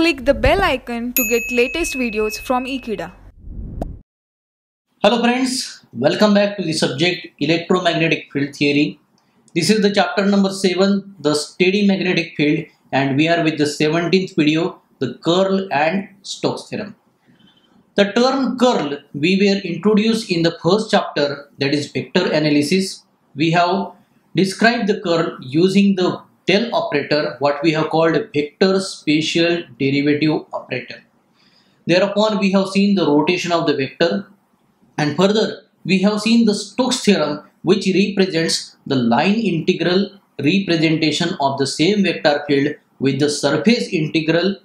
click the bell icon to get latest videos from Ekeeda. Hello friends, welcome back to the subject Electromagnetic Field Theory. This is the chapter number 7, the Steady Magnetic Field, and we are with the 17th video, the Curl and Stokes Theorem. The term curl we were introduced in the first chapter, that is Vector Analysis. We have described the curl using the del operator, what we have called vector spatial derivative operator. Thereupon we have seen the rotation of the vector, and further we have seen the Stokes theorem, which represents the line integral representation of the same vector field with the surface integral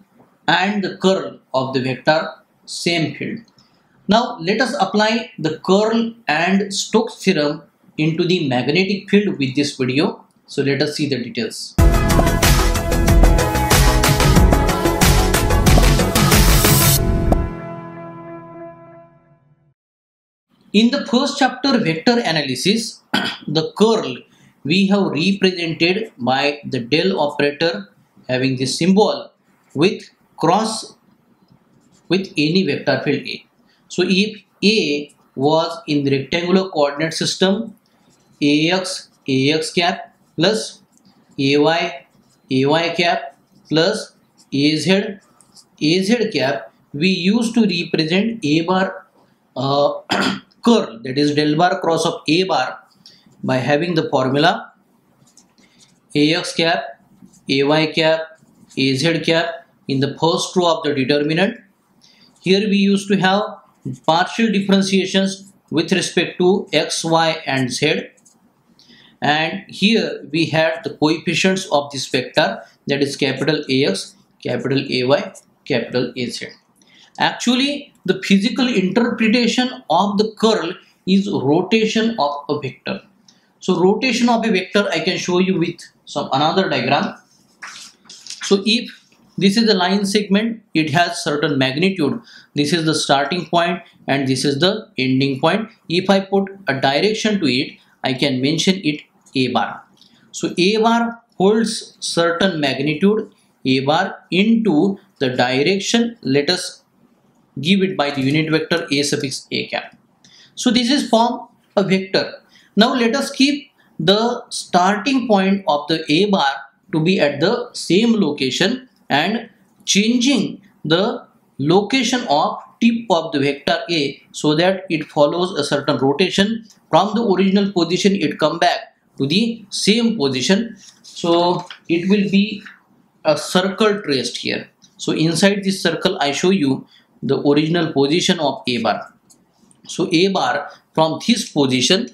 and the curl of the vector same field. Now let us apply the curl and Stokes theorem into the magnetic field with this video. So let us see the details. In the first chapter, Vector Analysis, the curl we have represented by the del operator having this symbol with cross with any vector field A. So if A was in the rectangular coordinate system Ax, Ax cap plus Ay, Ay cap plus Az, Az cap, we used to represent A bar curl, that is del bar cross of A bar, by having the formula Ax cap, Ay cap, Az cap in the first row of the determinant. Here we used to have partial differentiations with respect to x, y and z, and here we had the coefficients of this vector, that is capital Ax, capital Ay, capital Az. Actually the physical interpretation of the curl is rotation of a vector. So rotation of a vector I can show you with some another diagram. So if this is the line segment, it has certain magnitude. This is the starting point and this is the ending point. If I put a direction to it, I can mention it A bar. So A bar holds certain magnitude, A bar into the direction, let us give it by the unit vector A suffix A cap. So this is form a vector. Now let us keep the starting point of the A bar to be at the same location and changing the location of tip of the vector A so that it follows a certain rotation. From the original position it comes back to the same position. So it will be a circle traced here. So inside this circle I show you the original position of A bar. So A bar from this position,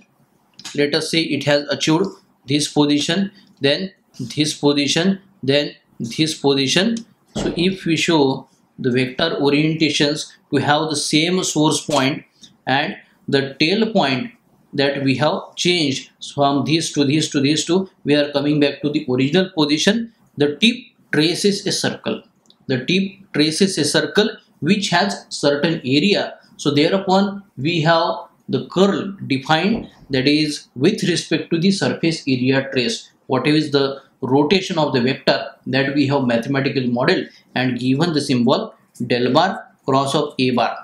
let us say it has achieved this position, then this position, then this position. So if we show the vector orientations to have the same source point and the tail point that we have changed from this to this to this to, we are coming back to the original position. The tip traces a circle. The tip traces a circle which has certain area. So thereupon we have the curl defined, that is with respect to the surface area traced. Whatever is the rotation of the vector, that we have mathematical model and given the symbol del bar cross of A bar.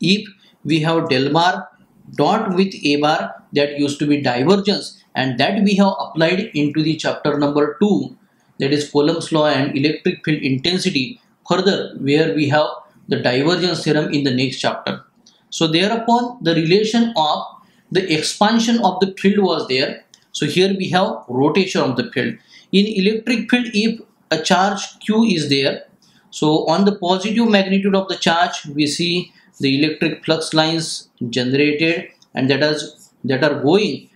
If we have del bar dot with A bar, that used to be divergence, and that we have applied into the chapter number 2, that is Coulomb's law and electric field intensity, further where we have the divergence theorem in the next chapter. So thereupon the relation of the expansion of the field was there. So here we have rotation of the field. In electric field, if a charge Q is there, so on the positive magnitude of the charge we see the electric flux lines generated, and that are going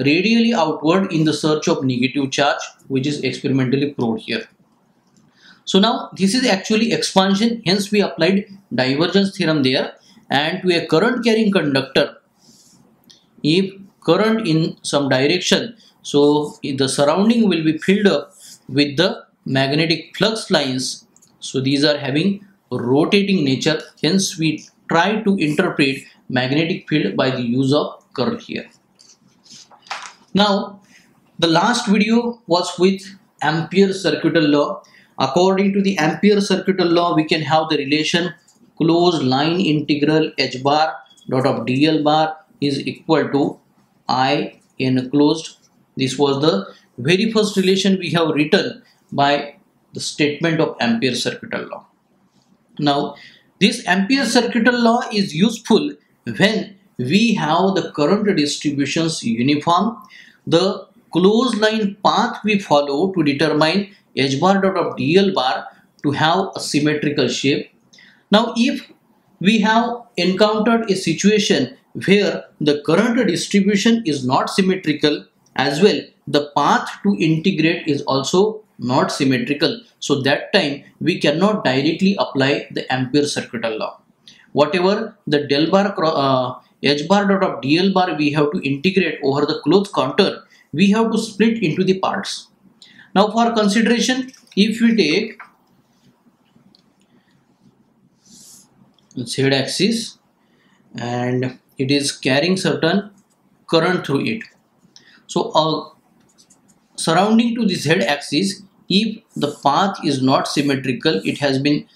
radially outward in the search of negative charge, which is experimentally proved here. So now this is actually expansion, hence we applied divergence theorem there. And to a current carrying conductor, if current in some direction, so the surrounding will be filled up with the magnetic flux lines. So these are having rotating nature, hence we try to interpret magnetic field by the use of curl here. Now the last video was with Ampere's circuital law. According to the Ampere's circuital law, we can have the relation closed line integral h bar dot of dl bar is equal to I enclosed. This was the very first relation we have written by the statement of Ampere's circuital law. Now, this Ampere's circuital law is useful when we have the current distributions uniform. The closed line path we follow to determine h bar dot of dl bar to have a symmetrical shape. Now, if we have encountered a situation where the current distribution is not symmetrical, as well the path to integrate is also not symmetrical, so that time we cannot directly apply the Ampere's circuital law. Whatever the del bar h bar dot of dl bar we have to integrate over the closed contour, we have to split into the parts. Now, for consideration, if we take z axis and it is carrying certain current through it. So, surrounding to the z axis, if the path is not symmetrical, it has been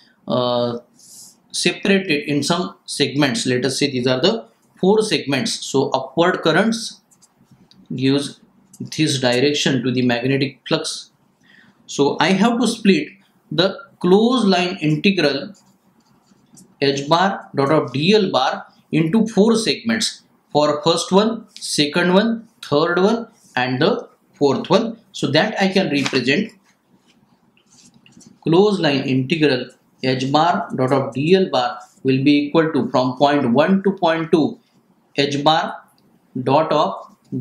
separated in some segments. Let us say these are the 4 segments. So, upward currents gives this direction to the magnetic flux. So, I have to split the closed line integral h bar dot of dl bar into 4 segments, for first one, second one, third one and the fourth one. So that I can represent closed line integral h bar dot of dl bar will be equal to from point 1 to point 2 h bar dot of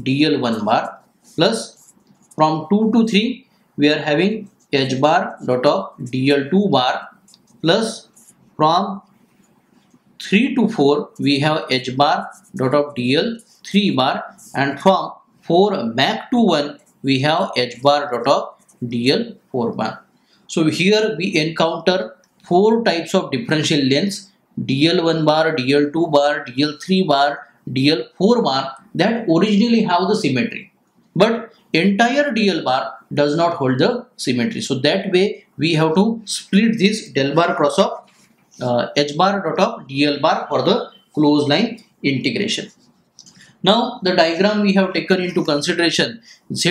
dl 1 bar plus from 2 to 3 we are having h bar dot of dl 2 bar plus from 3 to 4 we have h bar dot of dl 3 bar and from 4 back to 1 we have h bar dot of dl 4 bar. So here we encounter 4 types of differential lengths, dl 1 bar, dl 2 bar, dl 3 bar, dl 4 bar that originally have the symmetry, but entire dl bar does not hold the symmetry. So that way we have to split this del bar cross of h bar dot of dl bar for the closed line integration. Now, the diagram we have taken into consideration z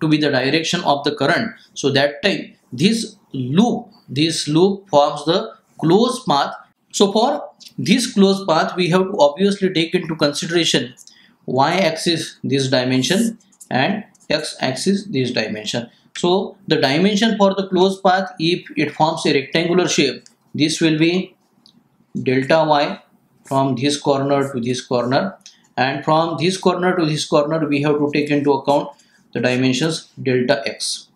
to be the direction of the current. So that time this loop forms the closed path. So for this closed path we have to obviously take into consideration y-axis this dimension and x-axis this dimension. So the dimension for the closed path, if it forms a rectangular shape, this will be delta y from this corner to this corner, and from this corner to this corner we have to take into account the dimensions delta x.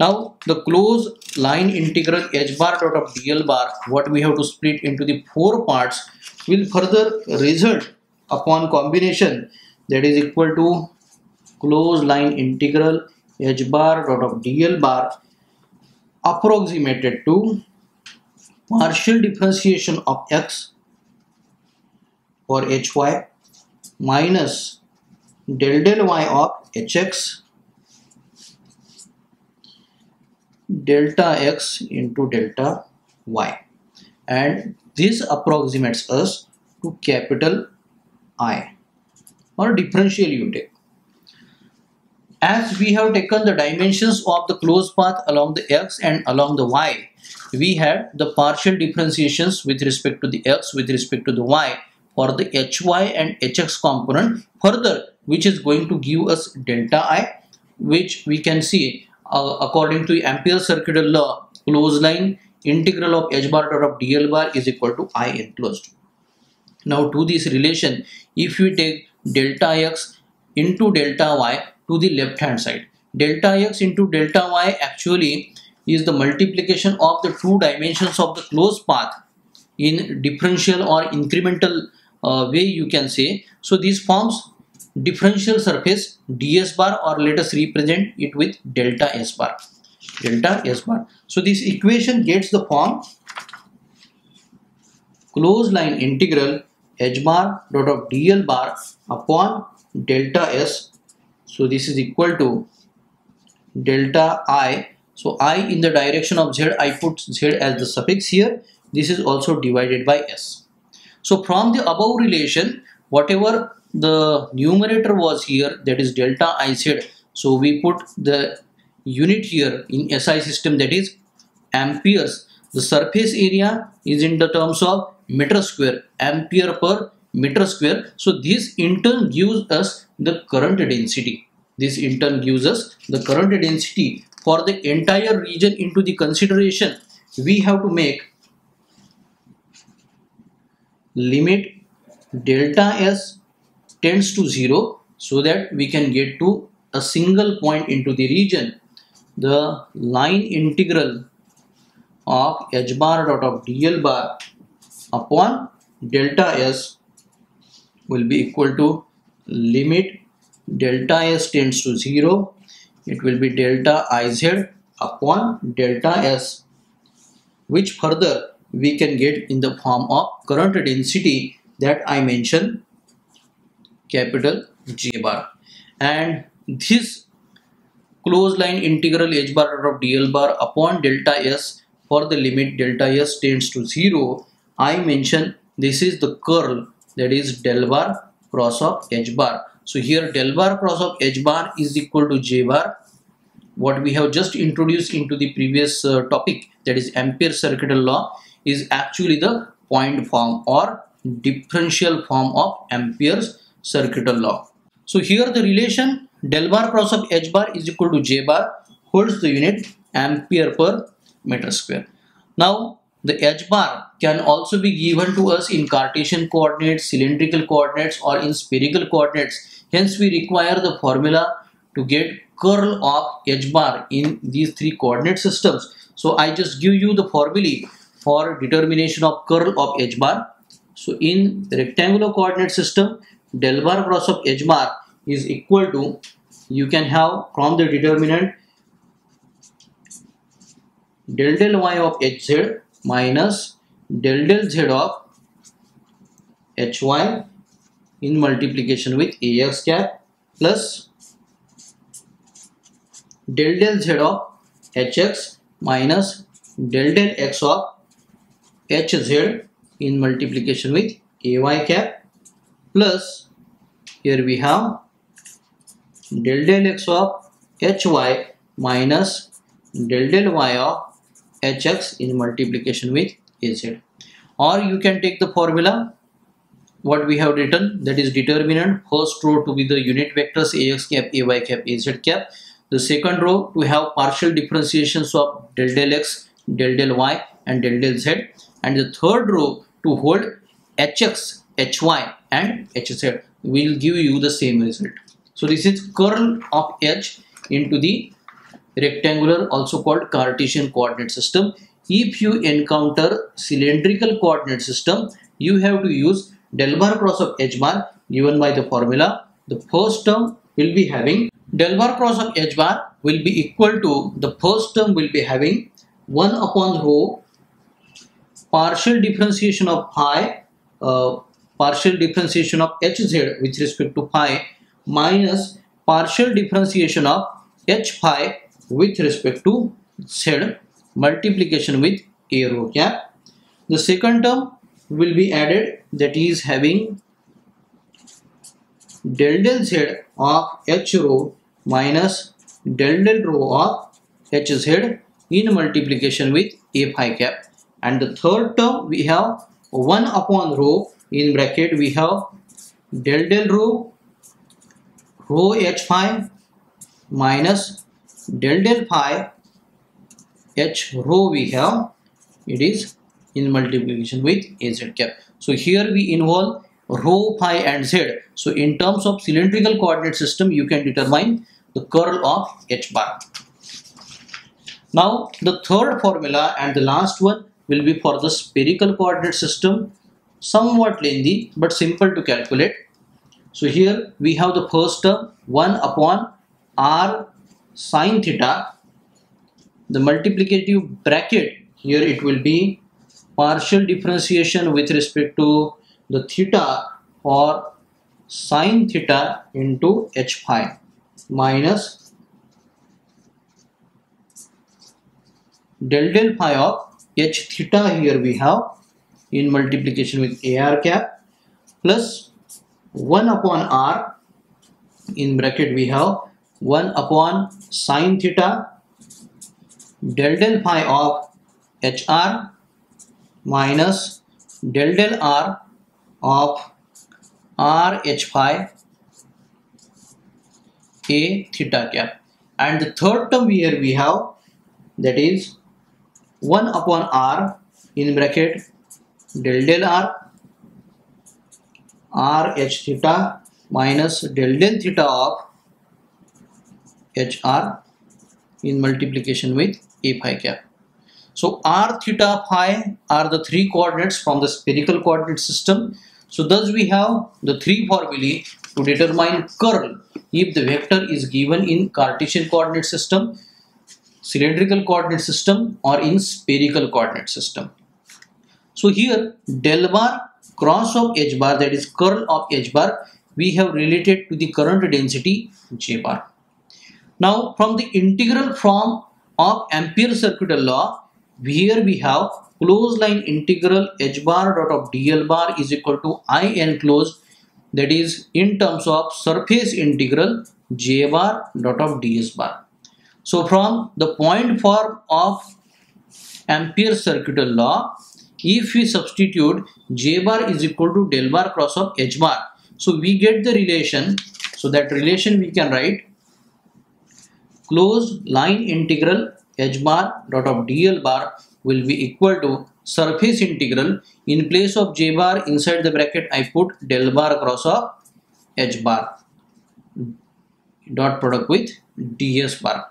Now the closed line integral h bar dot of dl bar, what we have to split into the 4 parts, will further result upon combination that is equal to closed line integral h bar dot of dl bar approximated to partial differentiation of x for hy minus del del y of hx delta x into delta y, and this approximates us to capital I or differential you take. As we have taken the dimensions of the closed path along the x and along the y, we had the partial differentiations with respect to the x, with respect to the y for the hy and hx component further, which is going to give us delta I, which we can see according to Ampere's circuital law, closed line integral of h bar dot of dl bar is equal to I enclosed. Now to this relation, if we take delta x into delta y to the left hand side, delta x into delta y actually is the multiplication of the 2 dimensions of the closed path in differential or incremental way you can say. So this forms differential surface ds bar, or let us represent it with delta s bar, delta s bar. So this equation gets the form closed line integral h bar dot of dl bar upon delta s. So this is equal to delta I So I in the direction of z, I put z as the suffix here. This is also divided by s. So from the above relation, whatever the numerator was here, that is delta iz, so we put the unit here in SI system, that is amperes. The surface area is in the terms of meter square, ampere per meter square. So this in turn gives us the current density. This in turn gives us the current density. For the entire region into the consideration, we have to make limit delta s tends to 0 so that we can get to a single point into the region. The line integral of h bar dot of dl bar upon delta s will be equal to limit delta s tends to 0. It will be delta iz upon delta s, which further we can get in the form of current density that I mentioned, capital J bar. And this closed line integral h bar dot of dl bar upon delta s for the limit delta s tends to 0, I mentioned this is the curl, that is del bar cross of h bar. So here del bar cross of h bar is equal to j bar, what we have just introduced into the previous topic, that is Ampere's circuital law, is actually the point form or differential form of Ampere's circuital law. So here the relation del bar cross of h bar is equal to j bar holds the unit ampere per meter square. Now the h bar can also be given to us in Cartesian coordinates, cylindrical coordinates, or in spherical coordinates. Hence we require the formula to get curl of h bar in these three coordinate systems. So I just give you the formulae for determination of curl of h bar. So in rectangular coordinate system, del bar cross of h bar is equal to, you can have from the determinant del del y of hz minus del del z of hy in multiplication with ax cap plus del del z of hx minus del del x of hz in multiplication with ay cap plus here we have del del x of hy minus del del y of hx in multiplication with az. Or you can take the formula what we have written, that is determinant first row to be the unit vectors ax cap, ay cap, az cap, the second row to have partial differentiations of del del x, del del y and del del z, and the third row to hold hx, hy and hz will give you the same result. So this is curl of h into the rectangular, also called Cartesian coordinate system. If you encounter cylindrical coordinate system, you have to use del bar cross of h bar given by the formula. The first term will be having del bar cross of h bar will be equal to, the first term will be having 1 upon rho partial differentiation of phi, partial differentiation of hz with respect to phi minus partial differentiation of h phi with respect to z multiplication with a rho cap. The second term will be added, that is having del del z of h rho minus del del rho of hz in multiplication with a phi cap. And the third term we have 1 upon rho, in bracket we have del del rho, rho h phi minus del del phi h rho we have, it is in multiplication with az cap. So here we involve rho, phi and z. So in terms of cylindrical coordinate system, you can determine the curl of h bar. Now the third formula and the last one will be for the spherical coordinate system, somewhat lengthy but simple to calculate. So here we have the first term 1 upon r sine theta, the multiplicative bracket here it will be partial differentiation with respect to the theta or sine theta into h phi minus del del phi of h theta here we have in multiplication with ar cap plus 1 upon r in bracket we have 1 upon sine theta del del phi of hr minus del del r of r h phi a theta cap. And the third term here we have, that is 1 upon r in bracket del del r r h theta minus del del theta of hr in multiplication with a phi cap. So r, theta, phi are the three coordinates from the spherical coordinate system. So thus we have the three formulae to determine curl if the vector is given in Cartesian coordinate system, cylindrical coordinate system, or in spherical coordinate system. So here del bar cross of h bar, that is curl of h bar, we have related to the current density j bar. Now from the integral form of Ampere's circuital law, here we have closed line integral h bar dot of dl bar is equal to I enclosed, that is in terms of surface integral j bar dot of ds bar. So from the point form of Ampere's circuital law, if we substitute j bar is equal to del bar cross of h bar, so we get the relation. So that relation we can write closed line integral h bar dot of dl bar will be equal to surface integral, in place of j bar inside the bracket I put del bar cross of h bar dot product with ds bar.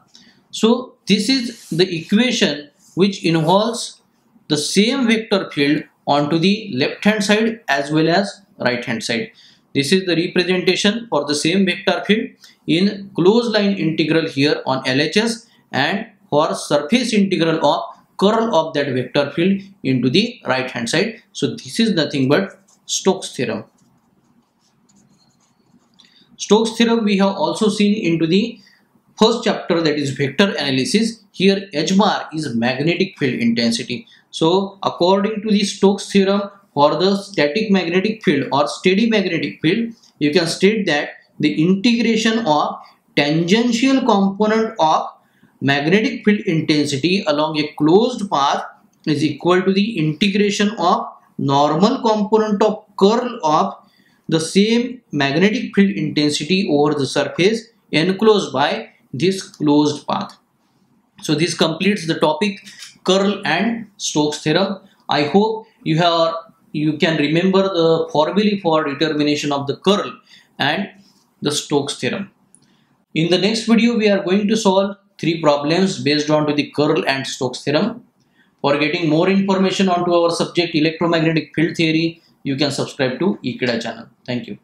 So this is the equation which involves the same vector field onto the left hand side as well as right hand side. This is the representation for the same vector field in closed line integral here on LHS and for surface integral of curl of that vector field into the right hand side. So this is nothing but Stokes theorem. Stokes theorem we have also seen into the first chapter, that is vector analysis. Here H bar is magnetic field intensity. So according to the Stokes theorem, for the static magnetic field or steady magnetic field, you can state that the integration of tangential component of magnetic field intensity along a closed path is equal to the integration of normal component of curl of the same magnetic field intensity over the surface enclosed by this closed path. So this completes the topic curl and Stokes theorem. I hope you can remember the formulae for determination of the curl and the Stokes theorem. In the next video, we are going to solve three problems based on to the curl and Stokes theorem. For getting more information onto our subject electromagnetic field theory, you can subscribe to Ekeeda channel. Thank you.